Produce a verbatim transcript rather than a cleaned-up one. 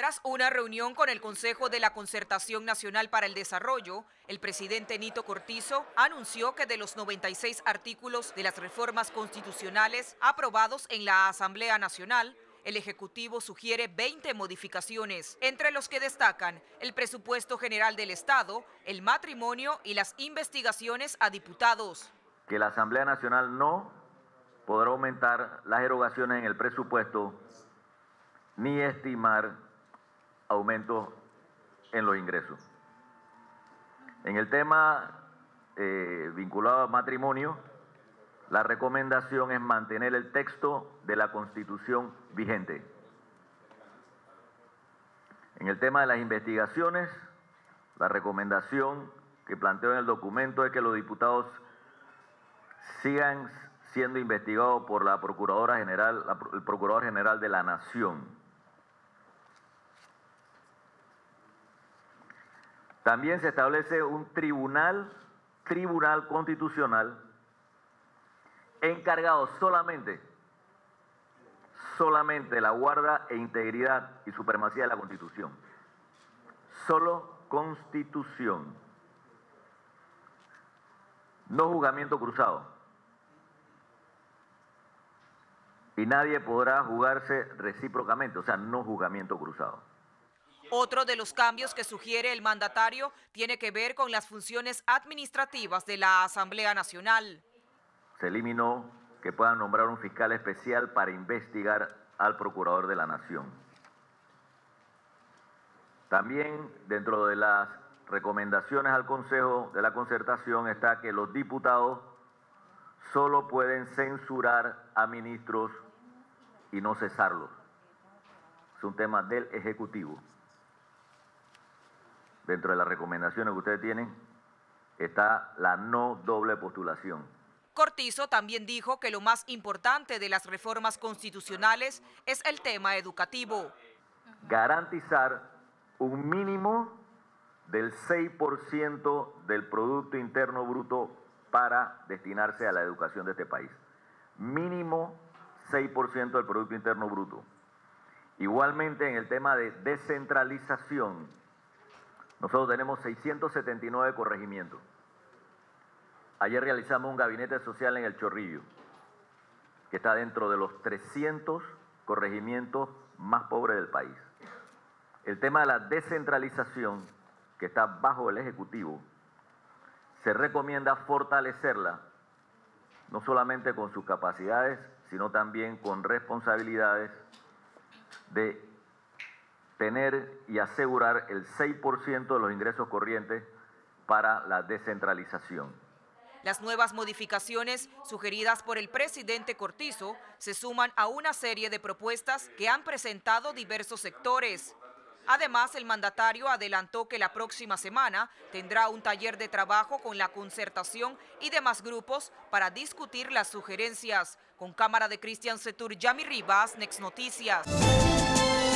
Tras una reunión con el Consejo de la Concertación Nacional para el Desarrollo, el presidente Nito Cortizo anunció que de los noventa y seis artículos de las reformas constitucionales aprobados en la Asamblea Nacional, el Ejecutivo sugiere veinte modificaciones, entre los que destacan el presupuesto general del Estado, el matrimonio y las investigaciones a diputados. Que la Asamblea Nacional no podrá aumentar las erogaciones en el presupuesto ni estimar aumentos en los ingresos. En el tema eh, vinculado al matrimonio, la recomendación es mantener el texto de la Constitución vigente. En el tema de las investigaciones, la recomendación que planteo en el documento es que los diputados sigan siendo investigados por la Procuradora General, la, el Procurador General de la Nación. También se establece un tribunal, tribunal constitucional encargado solamente, solamente de la guarda e integridad y supremacía de la Constitución. Solo Constitución. No juzgamiento cruzado. Y nadie podrá juzgarse recíprocamente, o sea, no juzgamiento cruzado. Otro de los cambios que sugiere el mandatario tiene que ver con las funciones administrativas de la Asamblea Nacional. Se eliminó que puedan nombrar un fiscal especial para investigar al Procurador de la Nación. También dentro de las recomendaciones al Consejo de la Concertación está que los diputados solo pueden censurar a ministros y no cesarlos. Es un tema del Ejecutivo. Dentro de las recomendaciones que ustedes tienen está la no doble postulación. Cortizo también dijo que lo más importante de las reformas constitucionales es el tema educativo. Garantizar un mínimo del seis por ciento del Producto Interno Bruto para destinarse a la educación de este país. Mínimo seis por ciento del Producto Interno Bruto. Igualmente en el tema de descentralización. Nosotros tenemos seiscientos setenta y nueve corregimientos. Ayer realizamos un gabinete social en El Chorrillo, que está dentro de los trescientos corregimientos más pobres del país. El tema de la descentralización, que está bajo el Ejecutivo, se recomienda fortalecerla, no solamente con sus capacidades, sino también con responsabilidades de tener y asegurar el seis por ciento de los ingresos corrientes para la descentralización. Las nuevas modificaciones sugeridas por el presidente Cortizo se suman a una serie de propuestas que han presentado diversos sectores. Además, el mandatario adelantó que la próxima semana tendrá un taller de trabajo con la Concertación y demás grupos para discutir las sugerencias. Con cámara de Cristian Setur, Yami Rivas, NexNoticias.